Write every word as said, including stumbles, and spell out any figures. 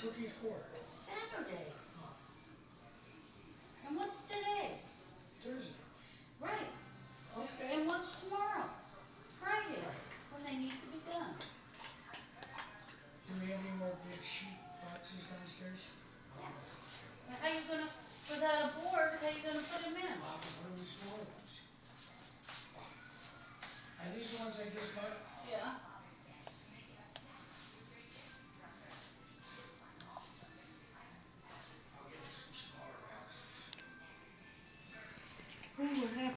two D four. Saturday. And what's today? Thursday. Right. Okay. And what's tomorrow? Friday. When they need to be done. Do we have any more big sheet boxes downstairs? Yeah. How you gonna, without a board, how you gonna put them in? I'll put them in smaller ones. Are these the ones I just bought? Yeah. Ooh,